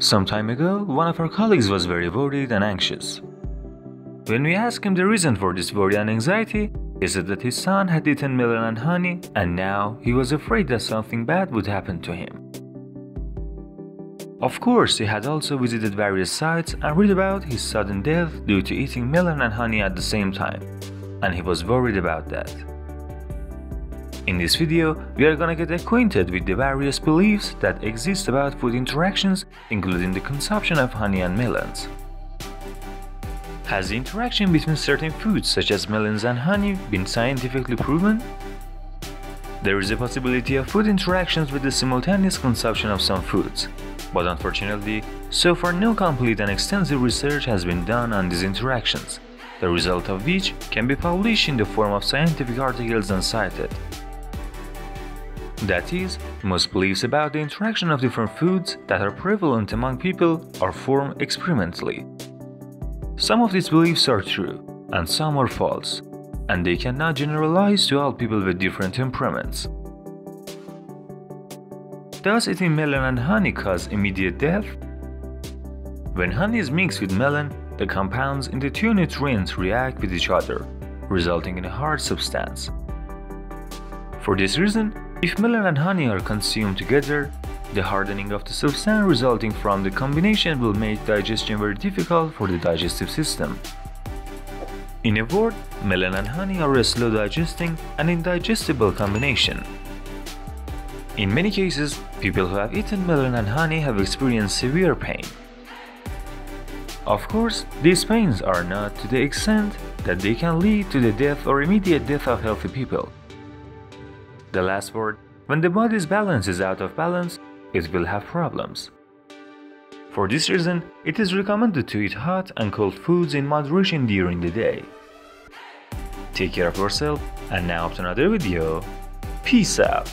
Some time ago, one of our colleagues was very worried and anxious. When we asked him the reason for this worry and anxiety, he said that his son had eaten melon and honey, and now he was afraid that something bad would happen to him. Of course, he had also visited various sites and read about his sudden death due to eating melon and honey at the same time, and he was worried about that. In this video, we are gonna get acquainted with the various beliefs that exist about food interactions, including the consumption of honey and melons. Has the interaction between certain foods such as melons and honey been scientifically proven? There is a possibility of food interactions with the simultaneous consumption of some foods. But unfortunately, so far no complete and extensive research has been done on these interactions, the result of which can be published in the form of scientific articles and cited. That is, most beliefs about the interaction of different foods that are prevalent among people are formed experimentally. Some of these beliefs are true, and some are false, and they cannot generalize to all people with different temperaments. Does eating melon and honey cause immediate death? When honey is mixed with melon, the compounds in the two nutrients react with each other, resulting in a hard substance. For this reason, if melon and honey are consumed together, the hardening of the substance resulting from the combination will make digestion very difficult for the digestive system. In a word, melon and honey are a slow digesting and indigestible combination. In many cases, people who have eaten melon and honey have experienced severe pain. Of course, these pains are not to the extent that they can lead to the death or immediate death of healthy people. The last word, when the body's balance is out of balance, it will have problems. For this reason, it is recommended to eat hot and cold foods in moderation during the day. Take care of yourself, and now up to another video. Peace out!